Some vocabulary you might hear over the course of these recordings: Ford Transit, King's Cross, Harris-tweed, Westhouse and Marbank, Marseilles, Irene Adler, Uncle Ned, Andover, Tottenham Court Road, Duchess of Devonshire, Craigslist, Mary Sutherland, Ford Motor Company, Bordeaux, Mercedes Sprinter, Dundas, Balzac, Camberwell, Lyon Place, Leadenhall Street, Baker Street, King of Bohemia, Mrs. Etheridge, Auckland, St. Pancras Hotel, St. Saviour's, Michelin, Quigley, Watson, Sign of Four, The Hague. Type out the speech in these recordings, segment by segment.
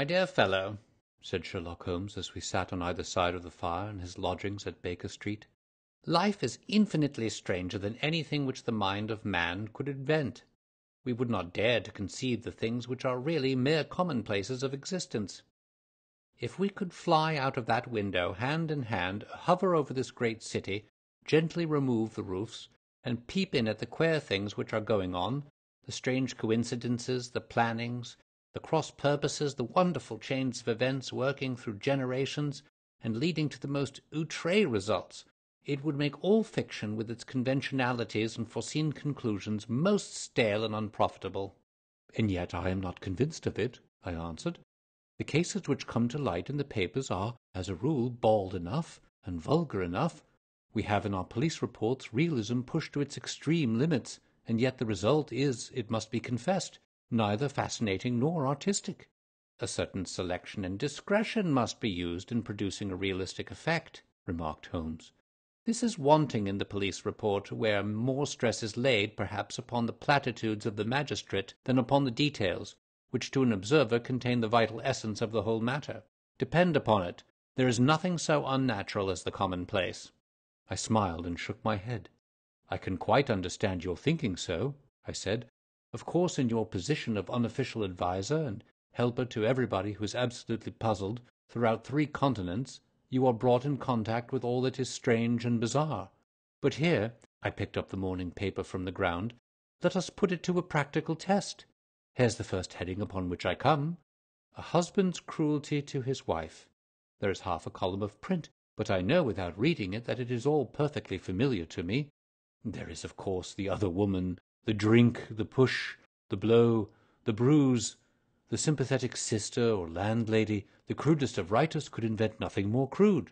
"My dear fellow," said Sherlock Holmes, as we sat on either side of the fire in his lodgings at Baker Street, "life is infinitely stranger than anything which the mind of man could invent. We would not dare to conceive the things which are really mere commonplaces of existence. If we could fly out of that window, hand in hand, hover over this great city, gently remove the roofs, and peep in at the queer things which are going on, the strange coincidences, the plannings, the cross-purposes, the wonderful chains of events working through generations and leading to the most outré results, it would make all fiction with its conventionalities and foreseen conclusions most stale and unprofitable." "And yet I am not convinced of it," I answered. "The cases which come to light in the papers are, as a rule, bald enough and vulgar enough. We have in our police reports realism pushed to its extreme limits, and yet the result is, it must be confessed, neither fascinating nor artistic. A certain selection and discretion must be used in producing a realistic effect," remarked Holmes. "This is wanting in the police report, where more stress is laid, perhaps, upon the platitudes of the magistrate than upon the details, which to an observer contain the vital essence of the whole matter. Depend upon it, there is nothing so unnatural as the commonplace." I smiled and shook my head. "I can quite understand your thinking so," I said. "Of course, in your position of unofficial adviser and helper to everybody who is absolutely puzzled throughout 3 continents, you are brought in contact with all that is strange and bizarre. But here," I picked up the morning paper from the ground, "let us put it to a practical test. Here's the first heading upon which I come. 'A husband's cruelty to his wife.' There is half a column of print, but I know without reading it that it is all perfectly familiar to me. There is, of course, the other woman, the drink, the push, the blow, the bruise, the sympathetic sister or landlady. The crudest of writers could invent nothing more crude."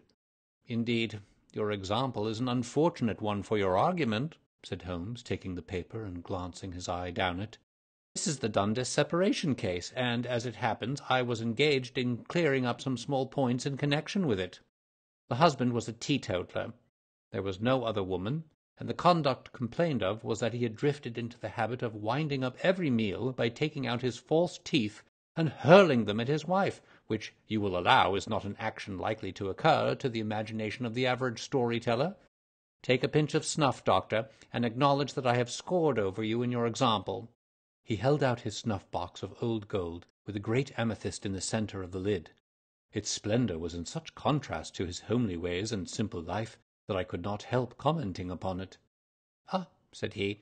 "Indeed, your example is an unfortunate one for your argument," said Holmes, taking the paper and glancing his eye down it. "This is the Dundas separation case, and, as it happens, I was engaged in clearing up some small points in connection with it. The husband was a teetotaler. There was no other woman, and the conduct complained of was that he had drifted into the habit of winding up every meal by taking out his false teeth and hurling them at his wife, which, you will allow, is not an action likely to occur to the imagination of the average storyteller. Take a pinch of snuff, Doctor, and acknowledge that I have scored over you in your example." He held out his snuff-box of old gold, with a great amethyst in the centre of the lid. Its splendour was in such contrast to his homely ways and simple life that I could not help commenting upon it. "Ah," said he,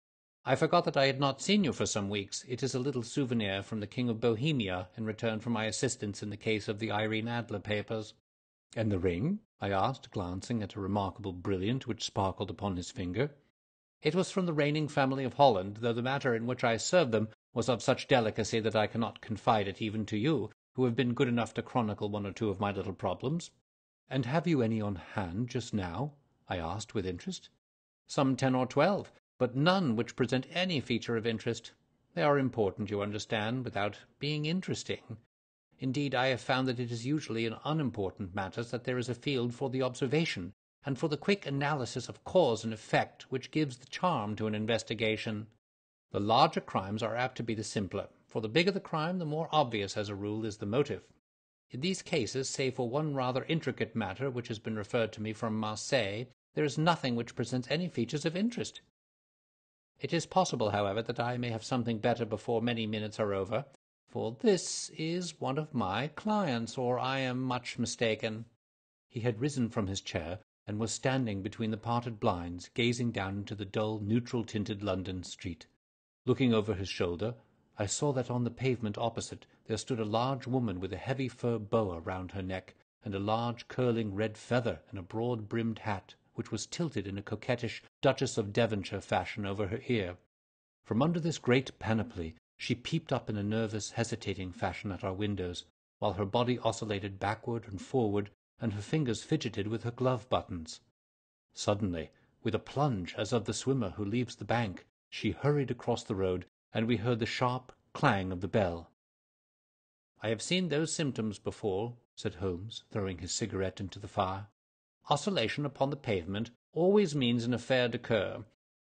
"I forgot that I had not seen you for some weeks. It is a little souvenir from the King of Bohemia in return for my assistance in the case of the Irene Adler papers." "And the ring?" I asked, glancing at a remarkable brilliant which sparkled upon his finger. "It was from the reigning family of Holland, though the matter in which I served them was of such delicacy that I cannot confide it even to you, who have been good enough to chronicle 1 or 2 of my little problems." "And have you any on hand just now?" I asked with interest. "Some 10 or 12, but none which present any feature of interest. They are important, you understand, without being interesting. Indeed, I have found that it is usually in unimportant matters that there is a field for the observation, and for the quick analysis of cause and effect which gives the charm to an investigation. The larger crimes are apt to be the simpler, for the bigger the crime, the more obvious, as a rule, is the motive. In these cases, save for one rather intricate matter which has been referred to me from Marseilles, there is nothing which presents any features of interest. It is possible, however, that I may have something better before many minutes are over, for this is one of my clients, or I am much mistaken." He had risen from his chair and was standing between the parted blinds, gazing down into the dull, neutral-tinted London street. Looking over his shoulder, I saw that on the pavement opposite there stood a large woman with a heavy fur boa round her neck, and a large curling red feather in a broad-brimmed hat, which was tilted in a coquettish Duchess of Devonshire fashion over her ear. From under this great panoply she peeped up in a nervous, hesitating fashion at our windows, while her body oscillated backward and forward, and her fingers fidgeted with her glove buttons. Suddenly, with a plunge as of the swimmer who leaves the bank, she hurried across the road, and we heard the sharp clang of the bell. "I have seen those symptoms before," said Holmes, throwing his cigarette into the fire. "Oscillation upon the pavement always means an affaire de coeur.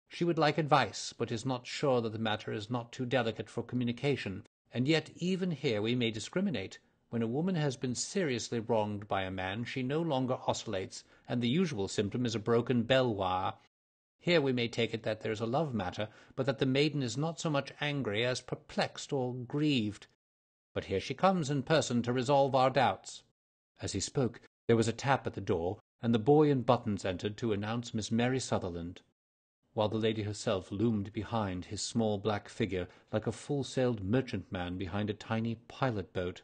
She would like advice, but is not sure that the matter is not too delicate for communication, and yet even here we may discriminate. When a woman has been seriously wronged by a man, she no longer oscillates, and the usual symptom is a broken bell wire. Here we may take it that there is a love matter, but that the maiden is not so much angry as perplexed or grieved. But here she comes in person to resolve our doubts. As he spoke, there was a tap at the door, and the boy in buttons entered to announce Miss Mary Sutherland, while the lady herself loomed behind his small black figure like a full-sailed merchantman behind a tiny pilot-boat.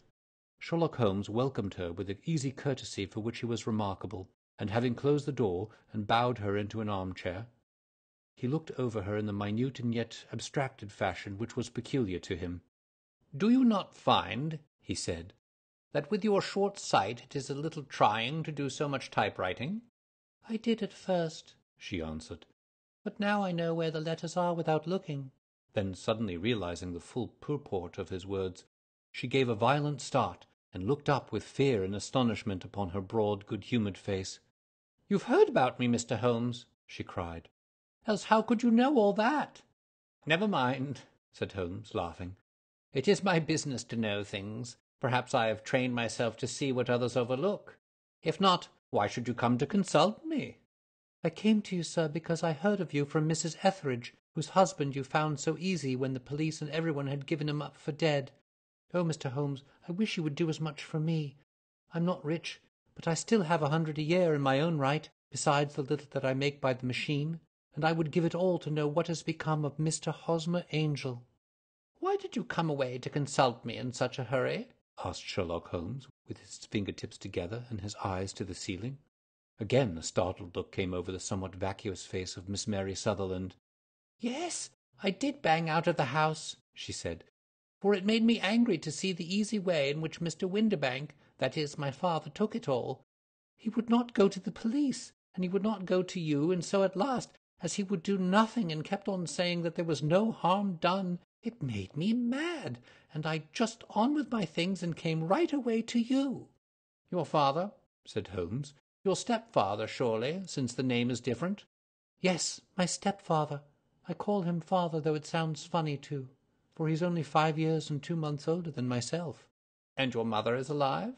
Sherlock Holmes welcomed her with the easy courtesy for which he was remarkable, and having closed the door and bowed her into an armchair, he looked over her in the minute and yet abstracted fashion which was peculiar to him. "Do you not find," he said, "that with your short sight it is a little trying to do so much typewriting?" "I did at first," she answered, "but now I know where the letters are without looking." Then, suddenly realizing the full purport of his words, she gave a violent start, and looked up with fear and astonishment upon her broad, good-humoured face. "You've heard about me, Mr. Holmes," she cried. "Else how could you know all that?" "Never mind," said Holmes, laughing. "It is my business to know things. Perhaps I have trained myself to see what others overlook. If not, why should you come to consult me?" "I came to you, sir, because I heard of you from Mrs. Etheridge, whose husband you found so easy when the police and everyone had given him up for dead. Oh, Mr. Holmes, I wish you would do as much for me. I'm not rich, but I still have 100 a year in my own right, besides the little that I make by the machine, and I would give it all to know what has become of Mr. Hosmer Angel." "Why did you come away to consult me in such a hurry?" asked Sherlock Holmes, with his fingertips together and his eyes to the ceiling. Again a startled look came over the somewhat vacuous face of Miss Mary Sutherland. "Yes, I did bang out of the house," she said, "for it made me angry to see the easy way in which Mr. Windibank, that is, my father, took it all. He would not go to the police, and he would not go to you, and so at last, as he would do nothing and kept on saying that there was no harm done, it made me mad, and I just on with my things and came right away to you." "Your father?" said Holmes. "Your stepfather, surely, since the name is different?" "Yes, my stepfather. I call him father, though it sounds funny too, for he's only 5 years and 2 months older than myself." "And your mother is alive?"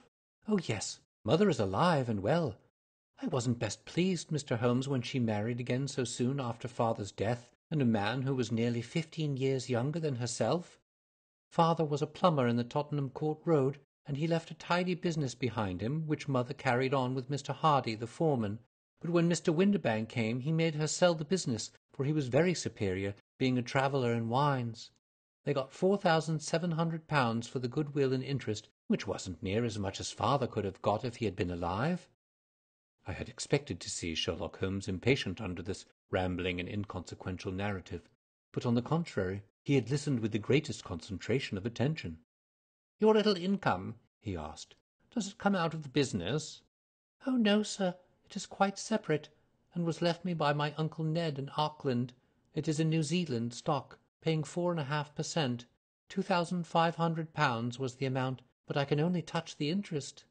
"Oh, yes, mother is alive and well. I wasn't best pleased, Mr. Holmes, when she married again so soon after father's death, and a man who was nearly 15 years younger than herself. Father was a plumber in the Tottenham Court Road, and he left a tidy business behind him, which mother carried on with Mr. Hardy, the foreman. But when Mr. Windibank came, he made her sell the business, for he was very superior, being a traveller in wines. They got £4,700 for the goodwill and interest, which wasn't near as much as father could have got if he had been alive." I had expected to see Sherlock Holmes impatient under this rambling and inconsequential narrative, but on the contrary, he had listened with the greatest concentration of attention. "Your little income," he asked, "does it come out of the business?" "Oh, no, sir, it is quite separate, and was left me by my Uncle Ned in Auckland. It is in New Zealand stock, paying 4.5%. £2,500 was the amount, but I can only touch the interest."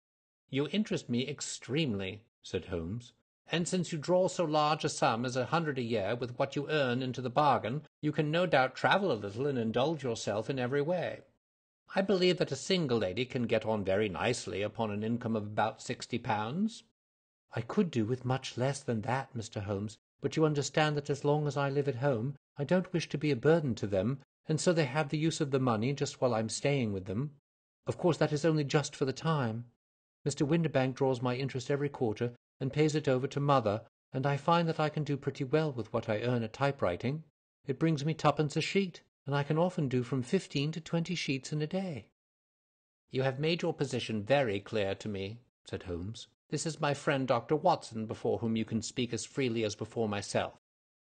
"You interest me extremely," said Holmes, "and since you draw so large a sum as 100 a year with what you earn into the bargain, you can no doubt travel a little and indulge yourself in every way. I believe that a single lady can get on very nicely upon an income of about 60 pounds. "I could do with much less than that, Mr. Holmes, but you understand that as long as I live at home, I don't wish to be a burden to them, and so they have the use of the money just while I'm staying with them. Of course, that is only just for the time. Mr. Windibank draws my interest every quarter and pays it over to mother, and I find that I can do pretty well with what I earn at typewriting. It brings me 2p a sheet, and I can often do from 15 to 20 sheets in a day." "You have made your position very clear to me," said Holmes. "This is my friend Dr. Watson, before whom you can speak as freely as before myself.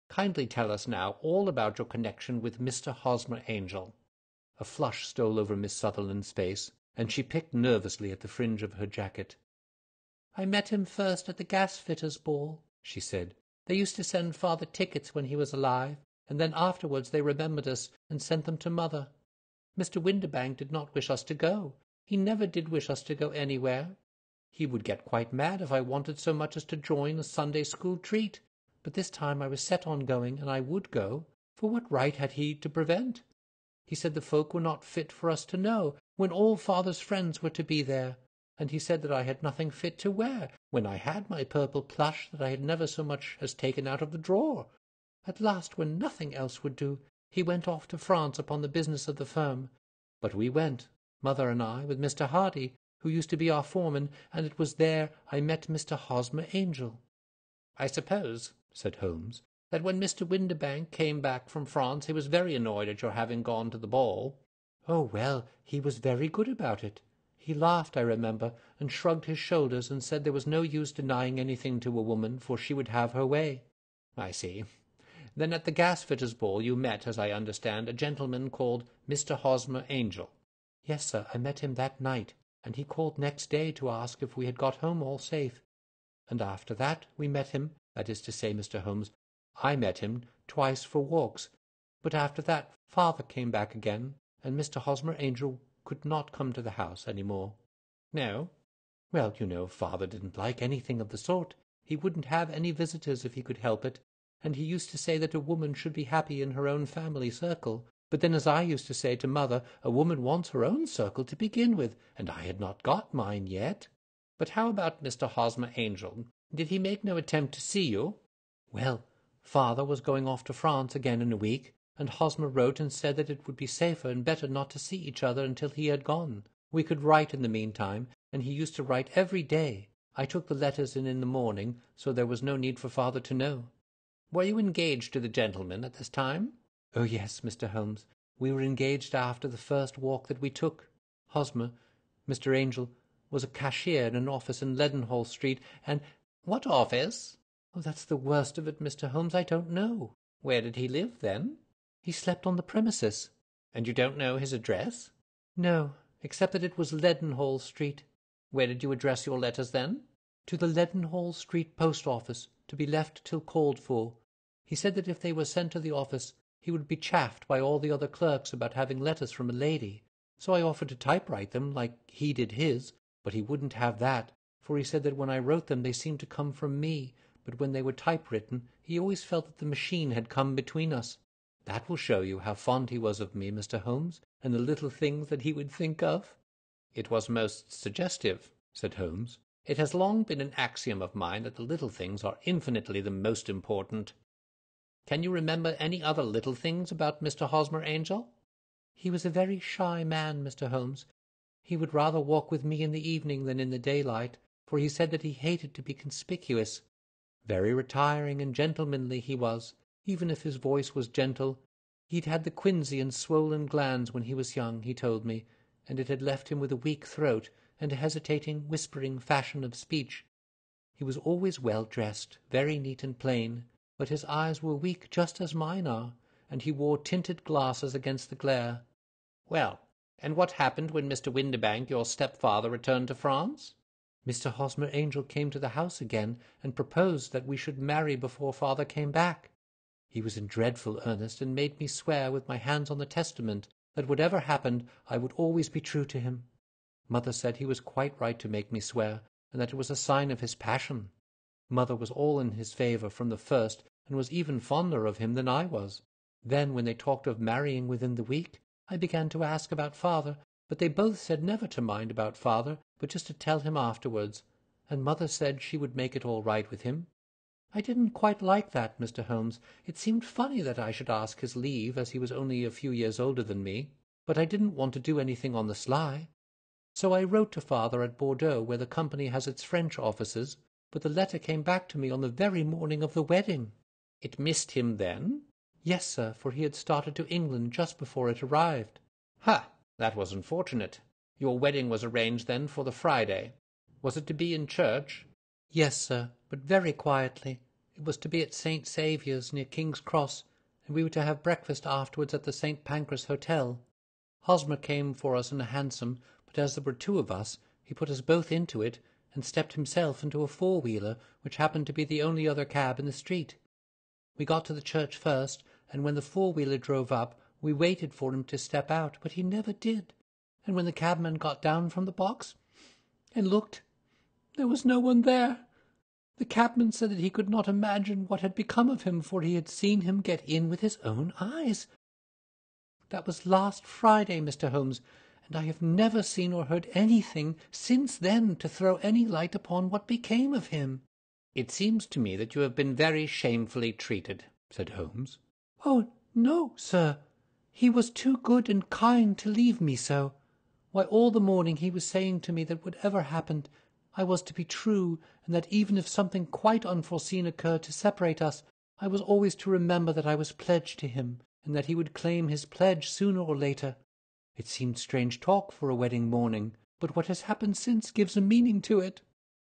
Kindly tell us now all about your connection with Mr. Hosmer Angel." A flush stole over Miss Sutherland's face, and she picked nervously at the fringe of her jacket. "I met him first at the gas-fitters' ball," she said. "They used to send father tickets when he was alive, and then afterwards they remembered us and sent them to mother. Mr. Windibank did not wish us to go. He never did wish us to go anywhere. He would get quite mad if I wanted so much as to join a Sunday school treat. But this time I was set on going, and I would go, for what right had he to prevent? He said the folk were not fit for us to know, when all father's friends were to be there, and he said that I had nothing fit to wear, when I had my purple plush that I had never so much as taken out of the drawer. At last, when nothing else would do, he went off to France upon the business of the firm. But we went, mother and I, with Mr. Hardy, who used to be our foreman, and it was there I met Mr. Hosmer Angel. I suppose, said Holmes, that when Mr. Windibank came back from France he was very annoyed at your having gone to the ball. Oh, well, he was very good about it. He laughed, I remember, and shrugged his shoulders and said there was no use denying anything to a woman, for she would have her way. I see. Then at the gasfitters' ball you met, as I understand, a gentleman called Mr. Hosmer Angel. Yes, sir, I met him that night, and he called next day to ask if we had got home all safe. And after that we met him, that is to say, Mr. Holmes, I met him twice for walks, but after that father came back again, and Mr. Hosmer Angel could not come to the house any more. No? Well, you know, father didn't like anything of the sort. He wouldn't have any visitors if he could help it, and he used to say that a woman should be happy in her own family circle. But then, as I used to say to mother, a woman wants her own circle to begin with, and I had not got mine yet. But how about Mr. Hosmer Angel? Did he make no attempt to see you? Well, father was going off to France again in a week, and Hosmer wrote and said that it would be safer and better not to see each other until he had gone. We could write in the meantime, and he used to write every day. I took the letters in the morning, so there was no need for father to know. Were you engaged to the gentleman at this time? Oh, yes, Mr. Holmes. We were engaged after the first walk that we took. Hosmer, Mr. Angel, was a cashier in an office in Leadenhall Street, and— What office? Oh, that's the worst of it, Mr. Holmes, I don't know. Where did he live, then? He slept on the premises. And you don't know his address? No, except that it was Leadenhall Street. Where did you address your letters, then? To the Leadenhall Street post office, to be left till called for. He said that if they were sent to the office, he would be chaffed by all the other clerks about having letters from a lady. So I offered to typewrite them, like he did his, but he wouldn't have that, for he said that when I wrote them they seemed to come from me, but when they were typewritten, he always felt that the machine had come between us. That will show you how fond he was of me, Mr. Holmes, and the little things that he would think of. It was most suggestive, said Holmes. It has long been an axiom of mine that the little things are infinitely the most important. Can you remember any other little things about Mr. Hosmer Angel? He was a very shy man, Mr. Holmes. He would rather walk with me in the evening than in the daylight, for he said that he hated to be conspicuous. Very retiring and gentlemanly he was, even if his voice was gentle. He'd had the quinsy and swollen glands when he was young, he told me, and it had left him with a weak throat and a hesitating, whispering fashion of speech. He was always well dressed, very neat and plain, but his eyes were weak just as mine are, and he wore tinted glasses against the glare. Well, and what happened when Mr. Windibank, your stepfather, returned to France? Mr. Hosmer Angel came to the house again and proposed that we should marry before father came back. He was in dreadful earnest and made me swear with my hands on the testament that whatever happened I would always be true to him. Mother said he was quite right to make me swear, and that it was a sign of his passion. Mother was all in his favour from the first, and was even fonder of him than I was. Then, when they talked of marrying within the week, I began to ask about father, but they both said never to mind about father, but just to tell him afterwards, and mother said she would make it all right with him. I didn't quite like that, Mr. Holmes. It seemed funny that I should ask his leave, as he was only a few years older than me, but I didn't want to do anything on the sly. So I wrote to father at Bordeaux, where the company has its French offices, but the letter came back to me on the very morning of the wedding. It missed him, then? Yes, sir, for he had started to England just before it arrived. Ha! That was unfortunate. Your wedding was arranged, then, for the Friday. Was it to be in church? Yes, sir, but very quietly. It was to be at St. Saviour's, near King's Cross, and we were to have breakfast afterwards at the St. Pancras Hotel. Hosmer came for us in a hansom, but as there were two of us, he put us both into it, and stepped himself into a four-wheeler, which happened to be the only other cab in the street. We got to the church first, and when the four-wheeler drove up, we waited for him to step out, but he never did, and when the cabman got down from the box and looked, there was no one there. The cabman said that he could not imagine what had become of him, for he had seen him get in with his own eyes. That was last Friday, Mr. Holmes, and I have never seen or heard anything since then to throw any light upon what became of him." "It seems to me that you have been very shamefully treated," said Holmes. "Oh, no, sir. He was too good and kind to leave me so. Why, all the morning he was saying to me that whatever happened, I was to be true, and that even if something quite unforeseen occurred to separate us, I was always to remember that I was pledged to him, and that he would claim his pledge sooner or later. It seemed strange talk for a wedding morning, but what has happened since gives a meaning to it."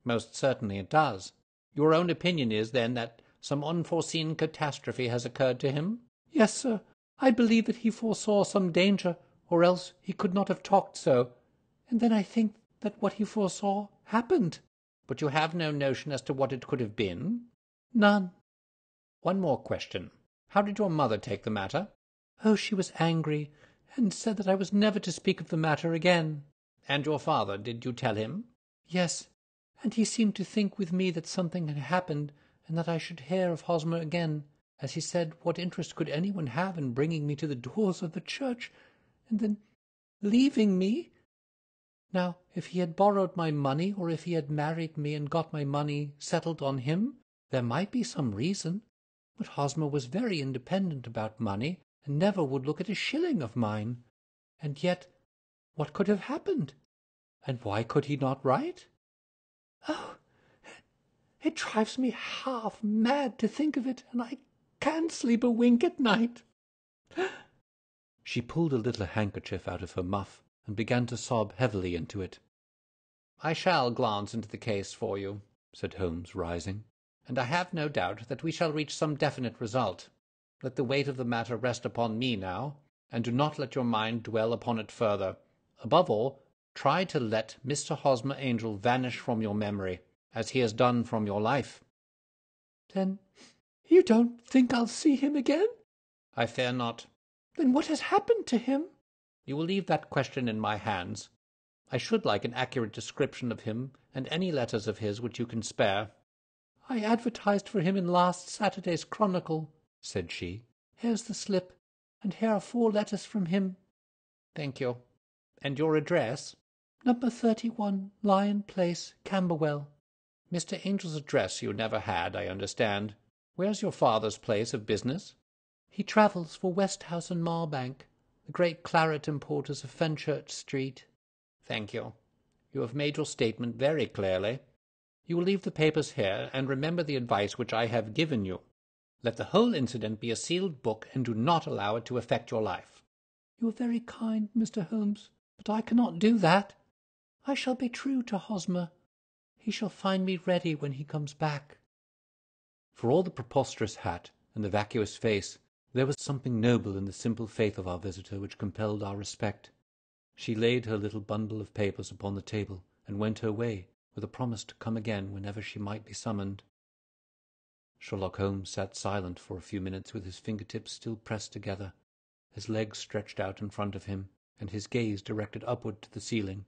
"Most certainly it does. Your own opinion is, then, that some unforeseen catastrophe has occurred to him?" "Yes, sir. I believe that he foresaw some danger, or else he could not have talked so, and then I think that what he foresaw happened." "But you have no notion as to what it could have been?" "None." "One more question. How did your mother take the matter?" "Oh, she was angry, and said that I was never to speak of the matter again." "And your father, did you tell him?" "Yes, and he seemed to think with me that something had happened, and that I should hear of Hosmer again. As he said, what interest could anyone have in bringing me to the doors of the church, and then leaving me? Now, if he had borrowed my money, or if he had married me and got my money settled on him, there might be some reason. But Hosmer was very independent about money, and never would look at a shilling of mine. And yet, what could have happened? And why could he not write? Oh, it drives me half mad to think of it, and I can't sleep a wink at night." She pulled a little handkerchief out of her muff and began to sob heavily into it. "I shall glance into the case for you," said Holmes, rising, "and I have no doubt that we shall reach some definite result. Let the weight of the matter rest upon me now, and do not let your mind dwell upon it further. Above all, try to let Mr. Hosmer Angel vanish from your memory, as he has done from your life." "Then you don't think I'll see him again?" "I fear not." "Then what has happened to him?" "You will leave that question in my hands. I should like an accurate description of him, and any letters of his which you can spare." "I advertised for him in last Saturday's Chronicle," said she. "Here's the slip, and here are 4 letters from him." "Thank you. And your address?" "Number 31, Lyon Place, Camberwell." "Mr. Angel's address you never had, I understand. Where's your father's place of business?" "He travels for Westhouse and Marbank, the great claret importers of Fenchurch Street." "Thank you. You have made your statement very clearly. You will leave the papers here, and remember the advice which I have given you. Let the whole incident be a sealed book, and do not allow it to affect your life." "You are very kind, Mr. Holmes, but I cannot do that. I shall be true to Hosmer. He shall find me ready when he comes back." For all the preposterous hat and the vacuous face, there was something noble in the simple faith of our visitor which compelled our respect. She laid her little bundle of papers upon the table and went her way, with a promise to come again whenever she might be summoned. Sherlock Holmes sat silent for a few minutes with his fingertips still pressed together, his legs stretched out in front of him, and his gaze directed upward to the ceiling.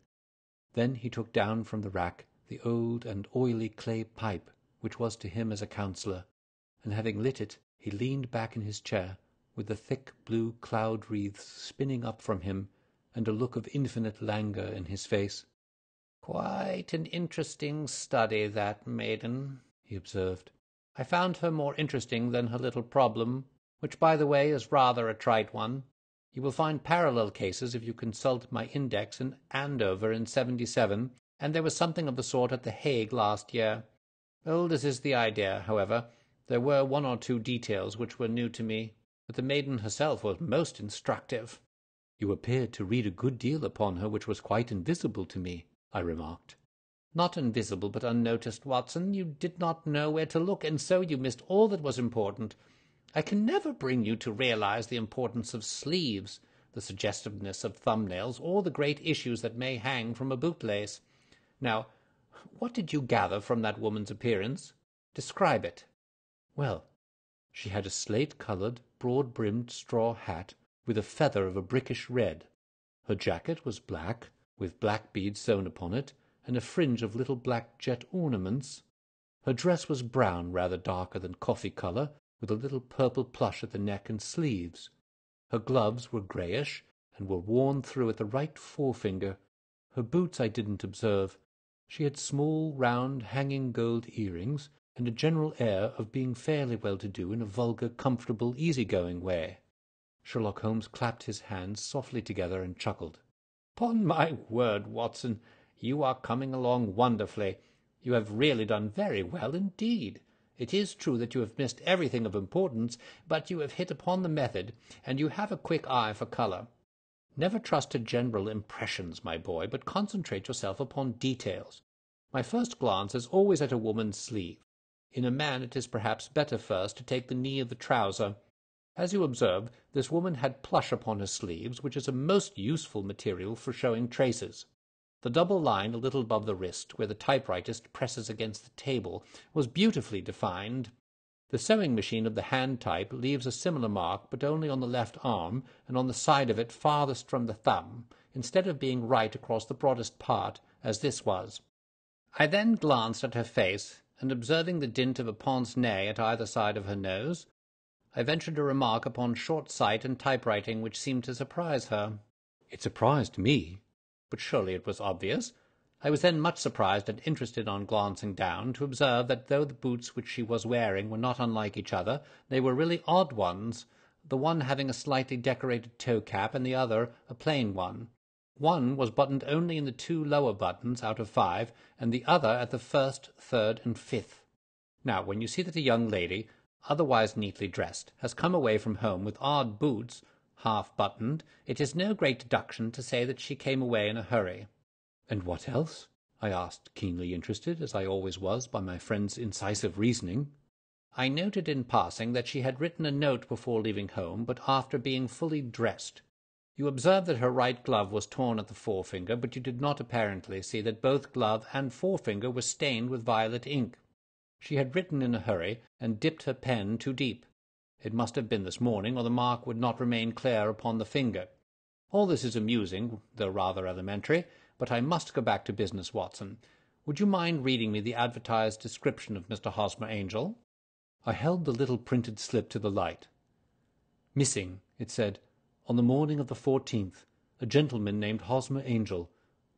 Then he took down from the rack the old and oily clay pipe which was to him as a counsellor, and having lit it, he leaned back in his chair, with the thick blue cloud wreaths spinning up from him, and a look of infinite languor in his face. "Quite an interesting study, that maiden," he observed. "I found her more interesting than her little problem, which, by the way, is rather a trite one. You will find parallel cases if you consult my index in Andover in 77, and there was something of the sort at The Hague last year. Old as is the idea, however, there were 1 or 2 details which were new to me, but the maiden herself was most instructive." "You appeared to read a good deal upon her which was quite invisible to me," I remarked. "Not invisible, but unnoticed, Watson. You did not know where to look, and so you missed all that was important. I can never bring you to realize the importance of sleeves, the suggestiveness of thumbnails, or the great issues that may hang from a bootlace. Now, what did you gather from that woman's appearance? Describe it." "Well, she had a slate-coloured, broad-brimmed straw hat with a feather of a brickish red. Her jacket was black, with black beads sewn upon it, and a fringe of little black jet ornaments. Her dress was brown, rather darker than coffee-colour, with a little purple plush at the neck and sleeves. Her gloves were greyish, and were worn through at the right forefinger. Her boots I didn't observe. She had small, round, hanging gold earrings, and a general air of being fairly well-to-do in a vulgar, comfortable, easy-going way. Sherlock Holmes clapped his hands softly together and chuckled. "'Pon my word, Watson, you are coming along wonderfully. You have really done very well indeed. It is true that you have missed everything of importance, but you have hit upon the method, and you have a quick eye for colour. Never trust to general impressions, my boy, but concentrate yourself upon details. My first glance is always at a woman's sleeve. In a man it is perhaps better first to take the knee of the trouser. As you observe, this woman had plush upon her sleeves, which is a most useful material for showing traces. The double line a little above the wrist, where the typewritist presses against the table, was beautifully defined. The sewing machine of the hand type leaves a similar mark, but only on the left arm, and on the side of it farthest from the thumb, instead of being right across the broadest part, as this was. I then glanced at her face, and observing the dint of a pince-nez at either side of her nose, I ventured a remark upon short sight and typewriting, which seemed to surprise her. It surprised me, but surely it was obvious. I was then much surprised and interested on glancing down to observe that though the boots which she was wearing were not unlike each other, they were really odd ones, the one having a slightly decorated toe-cap and the other a plain one. One was buttoned only in the two lower buttons out of five, and the other at the first, third, and fifth. Now, when you see that a young lady, otherwise neatly dressed, has come away from home with odd boots, half-buttoned, it is no great deduction to say that she came away in a hurry. "'And what else?' I asked, keenly interested, as I always was, by my friend's incisive reasoning. I noted in passing that she had written a note before leaving home, but after being fully dressed. You observe that her right glove was torn at the forefinger, but you did not apparently see that both glove and forefinger were stained with violet ink. She had written in a hurry, and dipped her pen too deep. It must have been this morning, or the mark would not remain clear upon the finger. All this is amusing, though rather elementary, but I must go back to business, Watson. Would you mind reading me the advertised description of Mr. Hosmer Angel?" I held the little printed slip to the light. "Missing," it said, "on the morning of the 14th, a gentleman named Hosmer Angel,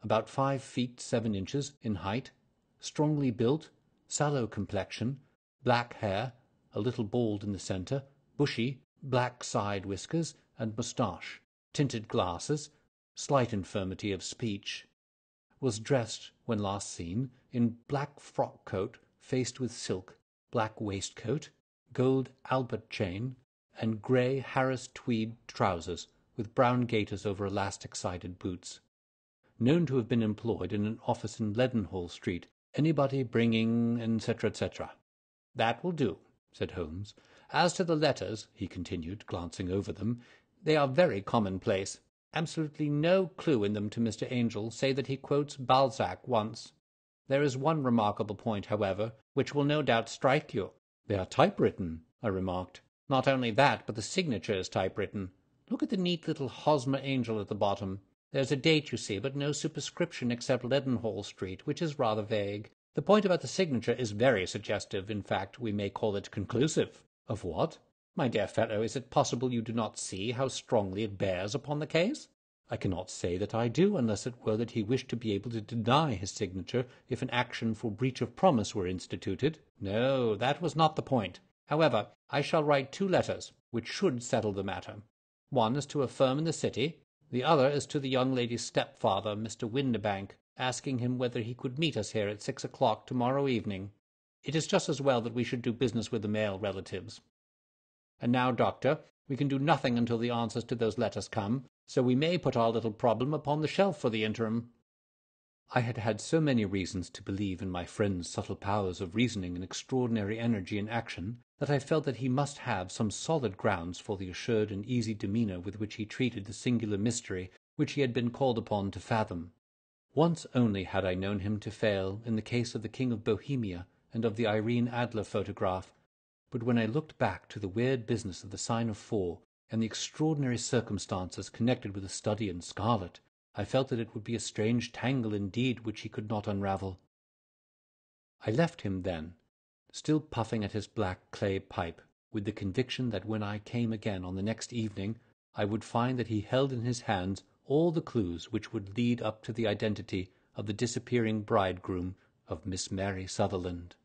about 5 feet 7 inches in height, strongly built, sallow complexion, black hair, a little bald in the centre, bushy, black side whiskers and moustache, tinted glasses, slight infirmity of speech. Was dressed, when last seen, in black frock-coat, faced with silk, black waistcoat, gold Albert chain, and grey Harris-tweed trousers, with brown gaiters over elastic-sided boots. Known to have been employed in an office in Leadenhall Street, anybody bringing, etc., etc." "That will do," said Holmes. "As to the letters," he continued, glancing over them, "they are very commonplace. Absolutely no clue in them to Mr. Angel, save that he quotes Balzac once. There is one remarkable point, however, which will no doubt strike you." "They are typewritten," I remarked. "Not only that, but the signature is typewritten. Look at the neat little Hosmer Angel at the bottom. There's a date, you see, but no superscription except Leadenhall Street, which is rather vague. The point about the signature is very suggestive. In fact, we may call it conclusive." "Of what?" "My dear fellow, is it possible you do not see how strongly it bears upon the case?" "I cannot say that I do, unless it were that he wished to be able to deny his signature if an action for breach of promise were instituted." "No, that was not the point. However, I shall write 2 letters, which should settle the matter. One is to a firm in the city, the other is to the young lady's stepfather, Mr. Windibank, asking him whether he could meet us here at 6 o'clock tomorrow evening. It is just as well that we should do business with the male relatives. And now, Doctor, we can do nothing until the answers to those letters come, so we may put our little problem upon the shelf for the interim." I had had so many reasons to believe in my friend's subtle powers of reasoning and extraordinary energy in action that I felt that he must have some solid grounds for the assured and easy demeanour with which he treated the singular mystery which he had been called upon to fathom. Once only had I known him to fail in the case of the King of Bohemia and of the Irene Adler photograph, but when I looked back to the weird business of the Sign of Four and the extraordinary circumstances connected with the study in scarlet, I felt that it would be a strange tangle indeed which he could not unravel. I left him then, still puffing at his black clay pipe, with the conviction that when I came again on the next evening I would find that he held in his hands all the clues which would lead up to the identity of the disappearing bridegroom of Miss Mary Sutherland.